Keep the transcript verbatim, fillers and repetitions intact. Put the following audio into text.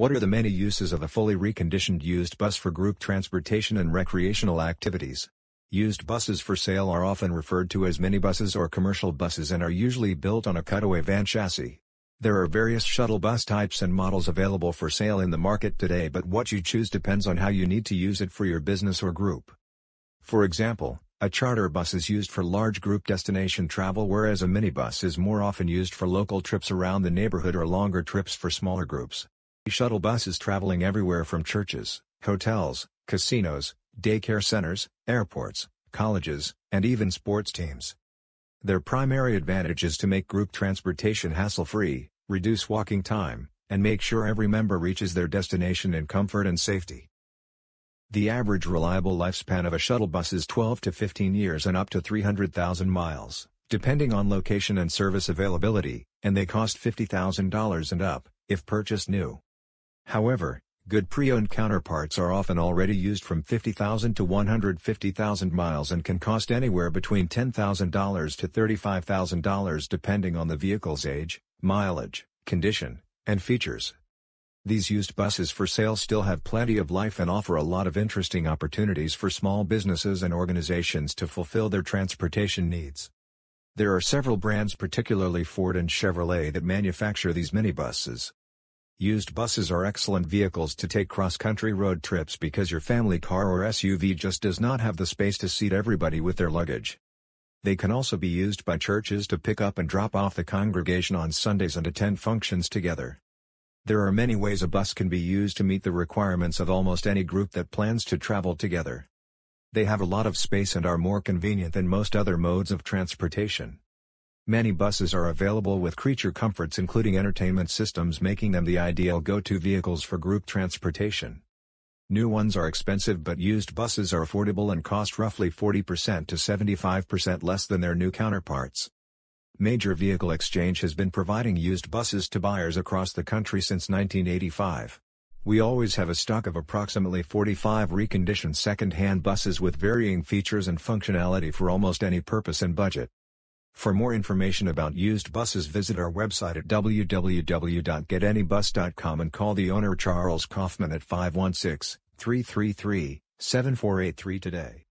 What are the many uses of a fully reconditioned used bus for group transportation and recreational activities? Used buses for sale are often referred to as minibuses or commercial buses and are usually built on a cutaway van chassis. There are various shuttle bus types and models available for sale in the market today, but what you choose depends on how you need to use it for your business or group. For example, a charter bus is used for large group destination travel, whereas a minibus is more often used for local trips around the neighborhood or longer trips for smaller groups. Shuttle buses traveling everywhere from churches, hotels, casinos, daycare centers, airports, colleges, and even sports teams. Their primary advantage is to make group transportation hassle-free, reduce walking time, and make sure every member reaches their destination in comfort and safety. The average reliable lifespan of a shuttle bus is twelve to fifteen years and up to three hundred thousand miles, depending on location and service availability, and they cost fifty thousand dollars and up, if purchased new. However, good pre-owned counterparts are often already used from fifty thousand to one hundred fifty thousand miles and can cost anywhere between ten thousand dollars to thirty-five thousand dollars depending on the vehicle's age, mileage, condition, and features. These used buses for sale still have plenty of life and offer a lot of interesting opportunities for small businesses and organizations to fulfill their transportation needs. There are several brands, particularly Ford and Chevrolet, that manufacture these minibuses. Used buses are excellent vehicles to take cross-country road trips because your family car or S U V just does not have the space to seat everybody with their luggage. They can also be used by churches to pick up and drop off the congregation on Sundays and attend functions together. There are many ways a bus can be used to meet the requirements of almost any group that plans to travel together. They have a lot of space and are more convenient than most other modes of transportation. Many buses are available with creature comforts including entertainment systems, making them the ideal go-to vehicles for group transportation. New ones are expensive, but used buses are affordable and cost roughly forty percent to seventy-five percent less than their new counterparts. Major Vehicle Exchange has been providing used buses to buyers across the country since nineteen eighty-five. We always have a stock of approximately forty-five reconditioned second-hand buses with varying features and functionality for almost any purpose and budget. For more information about used buses, visit our website at w w w dot get any bus dot com and call the owner Charles Kaufman at five one six, three three three, seven four eight three today.